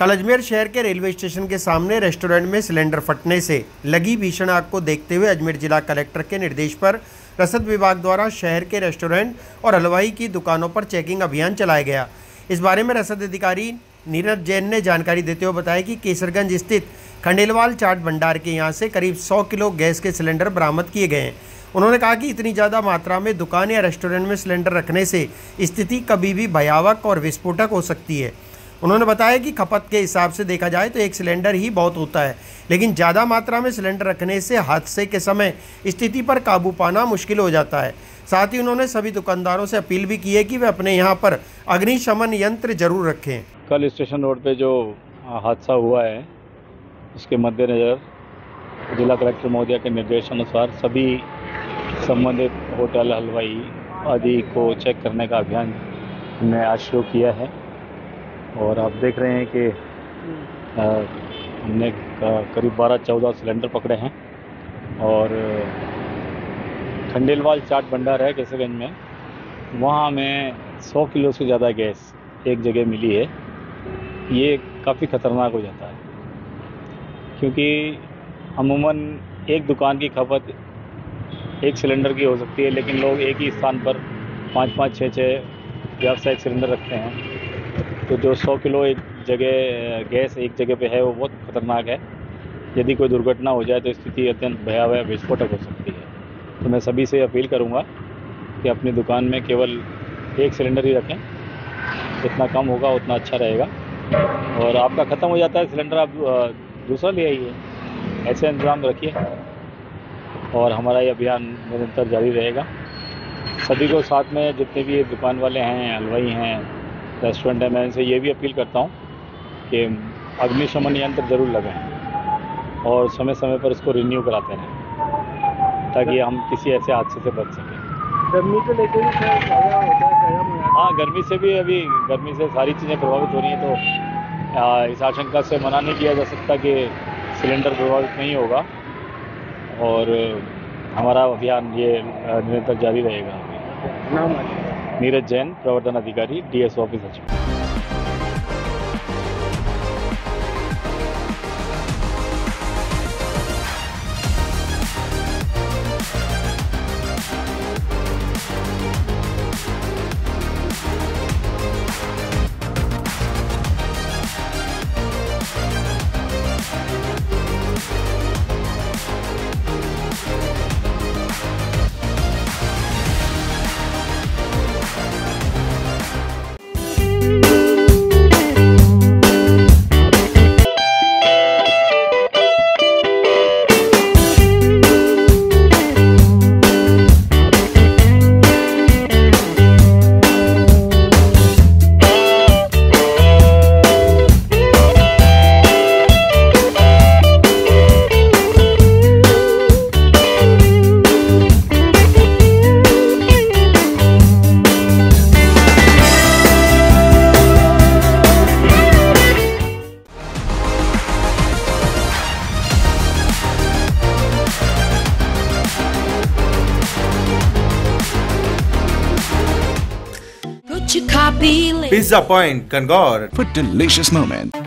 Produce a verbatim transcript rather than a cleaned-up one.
कल अजमेर शहर के रेलवे स्टेशन के सामने रेस्टोरेंट में सिलेंडर फटने से लगी भीषण आग को देखते हुए अजमेर जिला कलेक्टर के निर्देश पर रसद विभाग द्वारा शहर के रेस्टोरेंट और हलवाई की दुकानों पर चेकिंग अभियान चलाया गया। इस बारे में रसद अधिकारी नीरज जैन ने जानकारी देते हुए बताया कि केसरगंज स्थित खंडेलवाल चाट भंडार के यहाँ से करीब सौ किलो गैस के सिलेंडर बरामद किए गए हैं। उन्होंने कहा कि इतनी ज़्यादा मात्रा में दुकान या रेस्टोरेंट में सिलेंडर रखने से स्थिति कभी भी भयावह और विस्फोटक हो सकती है। उन्होंने बताया कि खपत के हिसाब से देखा जाए तो एक सिलेंडर ही बहुत होता है, लेकिन ज़्यादा मात्रा में सिलेंडर रखने से हादसे के समय स्थिति पर काबू पाना मुश्किल हो जाता है। साथ ही उन्होंने सभी दुकानदारों से अपील भी की है कि वे अपने यहाँ पर अग्निशमन यंत्र जरूर रखें। कल स्टेशन रोड पे जो हादसा हुआ है उसके मद्देनज़र जिला कलेक्टर महोदय के निर्देशानुसार सभी संबंधित होटल हलवाई आदि को चेक करने का अभियान हमने आज शुरू किया है और आप देख रहे हैं कि हमने करीब बारह चौदह सिलेंडर पकड़े हैं और खंडेलवाल चाट भंडार है केसरगंज में, वहाँ हमें सौ किलो से ज़्यादा गैस एक जगह मिली है। ये काफ़ी ख़तरनाक हो जाता है क्योंकि अमूमन एक दुकान की खपत एक सिलेंडर की हो सकती है, लेकिन लोग एक ही स्थान पर पाँच पाँच छः छः व्यावसायिक सिलेंडर रखते हैं, तो जो सौ किलो एक जगह गैस एक जगह पे है वो बहुत खतरनाक है। यदि कोई दुर्घटना हो जाए तो स्थिति अत्यंत भयावह विस्फोटक हो सकती है। तो मैं सभी से अपील करूंगा कि अपनी दुकान में केवल एक सिलेंडर ही रखें, जितना कम होगा उतना अच्छा रहेगा और आपका ख़त्म हो जाता है सिलेंडर, आप दूसरा ले आइए। ऐसे इंतजाम रखिए और हमारा ये अभियान निरंतर जारी रहेगा। सभी को साथ में जितने भी दुकान वाले हैं, हलवाई हैं, रेस्टोरेंट है, मैं इनसे ये भी अपील करता हूँ कि अग्निशमन यंत्र जरूर लगाएं और समय समय पर उसको रिन्यू कराते रहें ताकि हम किसी ऐसे हादसे से बच सकें। गर्मी को लेकर भी ज़्यादा होता है। हाँ, गर्मी से भी अभी गर्मी से सारी चीज़ें प्रभावित हो रही हैं, तो आ, इस आशंका से मना नहीं किया जा सकता कि सिलेंडर प्रभावित नहीं होगा और हमारा अभियान ये निरंतर जारी रहेगा। नीरज जैन, प्रवर्तन अधिकारी, DS office Ajmer. Pizza Point, Kangor for delicious moments.